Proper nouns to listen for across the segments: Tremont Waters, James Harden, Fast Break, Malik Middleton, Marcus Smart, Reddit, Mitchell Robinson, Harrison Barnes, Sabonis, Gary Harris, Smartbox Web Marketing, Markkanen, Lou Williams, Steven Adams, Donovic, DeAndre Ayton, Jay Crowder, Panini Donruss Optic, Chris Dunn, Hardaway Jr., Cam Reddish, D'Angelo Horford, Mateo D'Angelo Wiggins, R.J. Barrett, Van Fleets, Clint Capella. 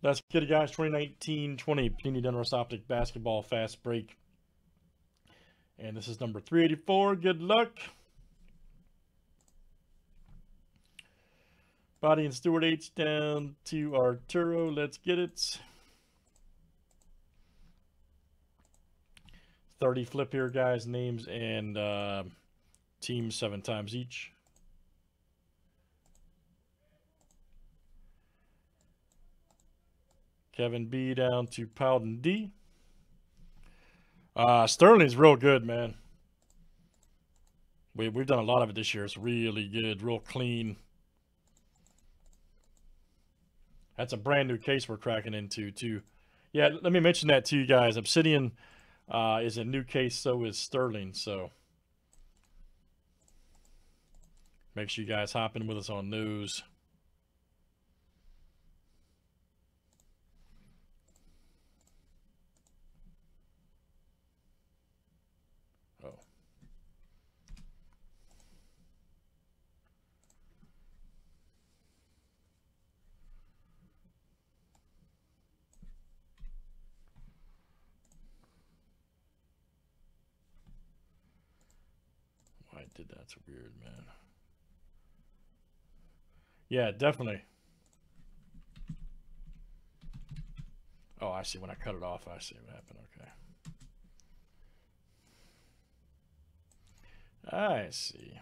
That's good, guys. 2019-20 Panini Donruss Optic Basketball Fast Break. And this is number 384. Good luck. Body and Stewart H down to Arturo. Let's get it. 30 flip here, guys. Names and teams 7 times each. Kevin B down to Powden D. Sterling's real good, man. We've done a lot of it this year. It's really good, real clean. That's a brand new case we're cracking into, too. Yeah, let me mention that to you guys. Obsidian is a new case, so is Sterling. So make sure you guys hop in with us on those. That's weird, man. Yeah, definitely. Oh, I see. When I cut it off, I see what happened. Okay. I see.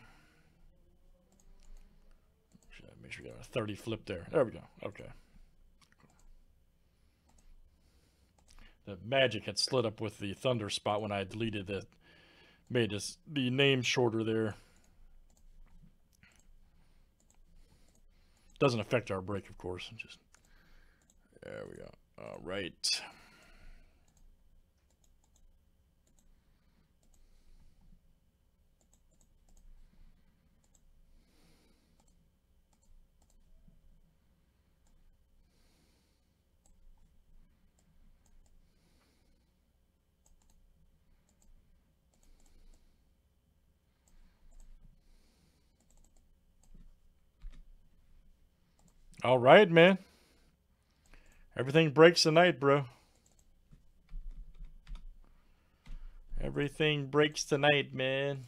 Make sure we got a 30 flip there. There we go. Okay. The Magic had slid up with the Thunder spot when I deleted it. Made us the name shorter there. Doesn't affect our break, of course. Just there we go. All right. All right, man. Everything breaks tonight, bro. Everything breaks tonight, man.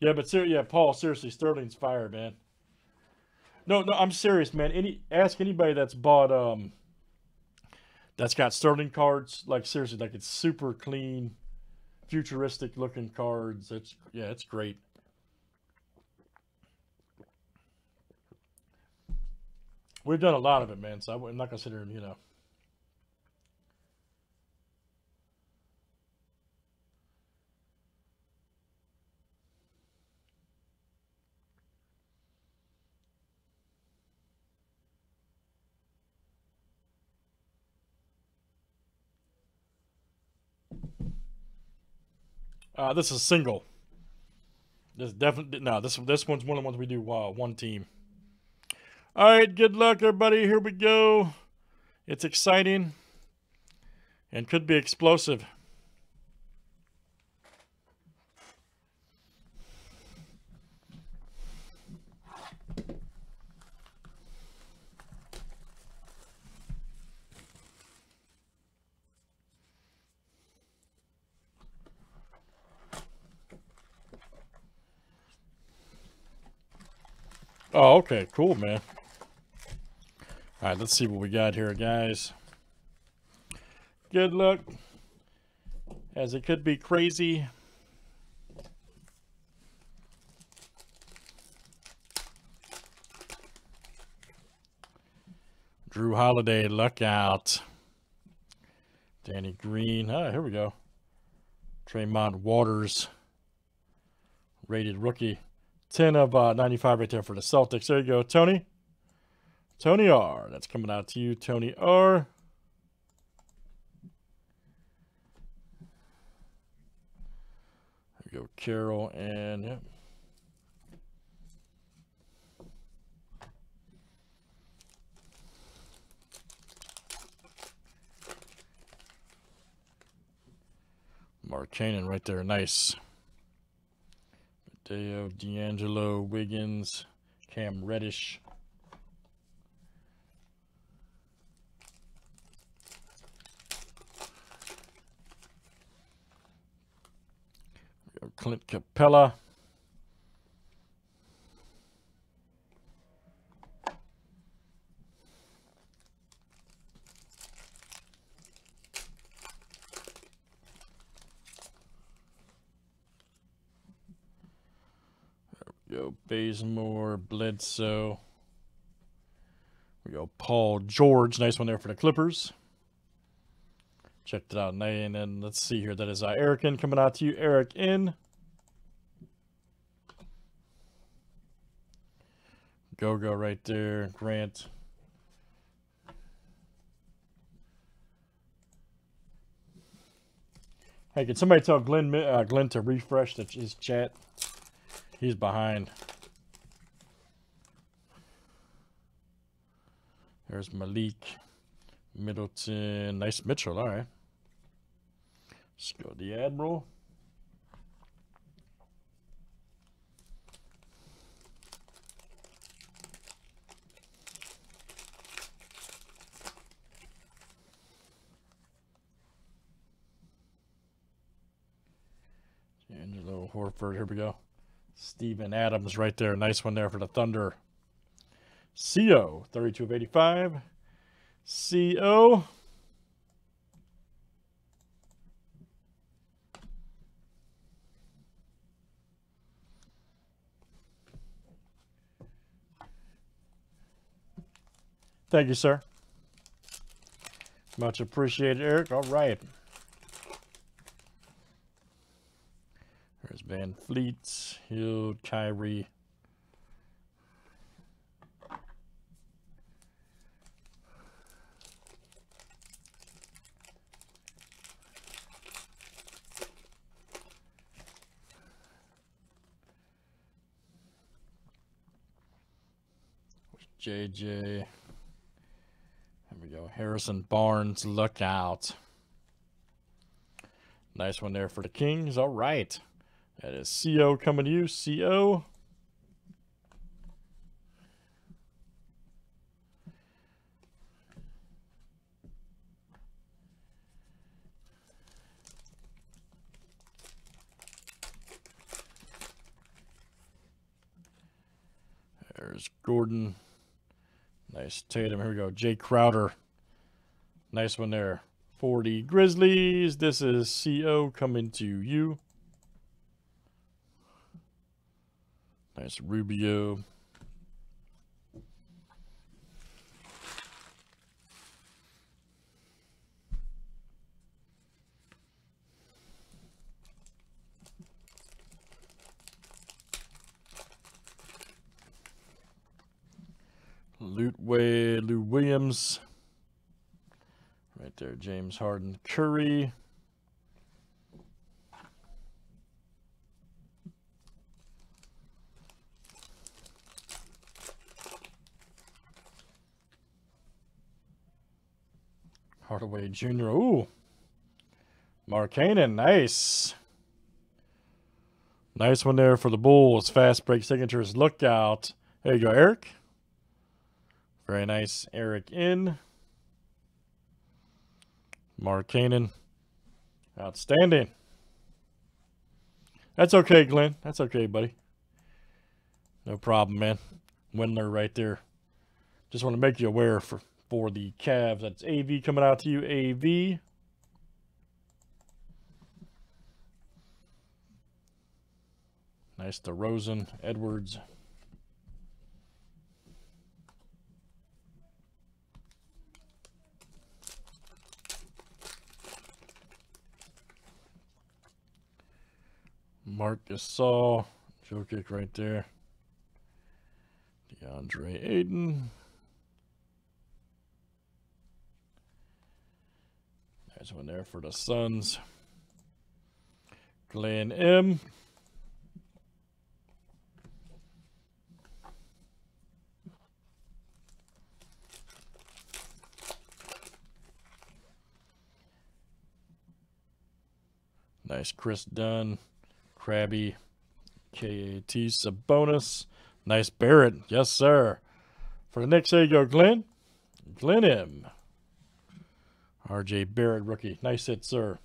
Yeah, but yeah, Paul, seriously, Sterling's fire, man. No, I'm serious, man. Ask anybody that's bought that's got Sterling cards. Like seriously, like it's super clean, futuristic looking cards. It's great. We've done a lot of it, man, so I'm not going to sit here and, This is single. This definitely, no, this one's one of the ones we do one team. All right, good luck, everybody. Here we go. It's exciting and could be explosive. Oh, okay. Cool, man. All right, let's see what we got here, guys. Good luck, as it could be crazy. Drew Holiday, luck out. Danny Green. Oh, here we go. Tremont Waters, rated rookie. 10 of 95 right there for the Celtics. There you go, Tony. Tony R. That's coming out to you, Tony R. There we go, Carol, and yep. Markkanen right there, nice. Mateo D'Angelo Wiggins. Cam Reddish. Clint Capella. There we go. Bazemore, Bledsoe. There we go. Paul George. Nice one there for the Clippers. Checked it out, Nate. And then let's see here. That is Eric in coming out to you. Eric in. Go-Go right there, Grant. Hey, can somebody tell Glenn to refresh his chat? He's behind. There's Malik Middleton. Nice Mitchell, all right. Let's go to the Admiral. D'Angelo Horford, here we go. Steven Adams right there. Nice one there for the Thunder. CO, 32 of 85. CO. Thank you, sir. Much appreciated, Eric. All right. There's Van Fleets, Hill, Kyrie. JJ. There we go. Harrison Barnes, look out. Nice one there for the Kings. All right. That is CO coming to you, CO. There's Gordon. Nice Tatum. Here we go. Jay Crowder. Nice one there. 40 Grizzlies. This is CO coming to you. Nice Rubio. Lou Williams. Right there, James Harden. Curry. Hardaway Jr. Ooh. Markkanen. Nice. Nice one there for the Bulls. Fast break signatures. Look out. There you go, Eric. Very nice. Eric in. Markkanen. Outstanding. That's okay, Glenn. That's okay, buddy. No problem, man. Windler right there. Just want to make you aware for the Cavs. That's AV coming out to you, AV. Nice DeRozan, Edwards. Marcus Saul, Joe Kick right there. DeAndre Ayton. Nice one there for the Suns. Glenn M. Nice Chris Dunn. Krabby. KAT. Sabonis. Nice Barrett. Yes, sir. For the Knicks, there you go, Glenn. Glenham. R.J. Barrett, rookie. Nice hit, sir.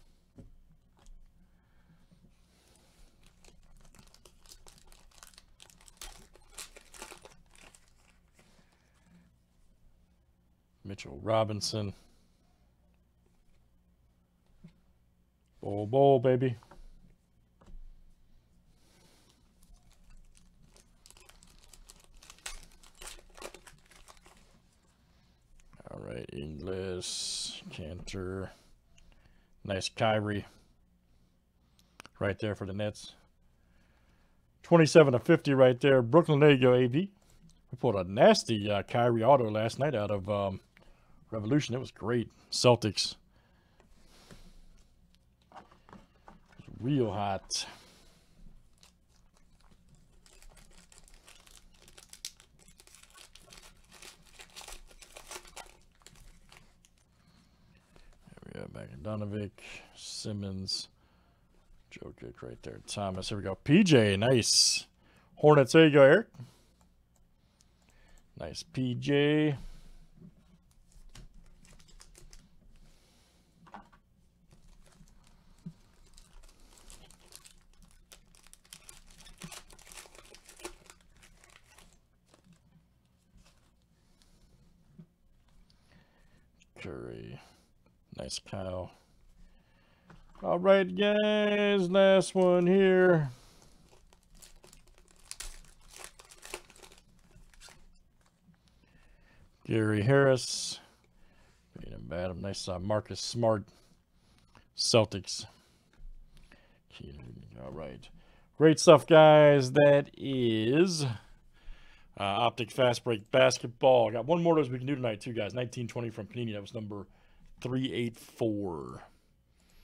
Mitchell Robinson. Bowl, bowl, baby. All right, Inglis, Cantor. Nice Kyrie. Right there for the Nets. 27 of 50 right there. Brooklyn, there you go, AD. We pulled a nasty Kyrie auto last night out of Revolution. It was great. Celtics. Real hot. There we go, back in Donovic, Simmons, Joe Kick right there, Thomas. Here we go, PJ, nice. Hornets, there you go, Eric. Nice PJ. Curry. Nice Kyle. All right, guys. Last one here. Gary Harris. Bad. Nice Marcus Smart. Celtics. All right. Great stuff, guys. That is Optic Fast Break Basketball. I got one more of those we can do tonight, too, guys. 1920 from Panini. That was number 384.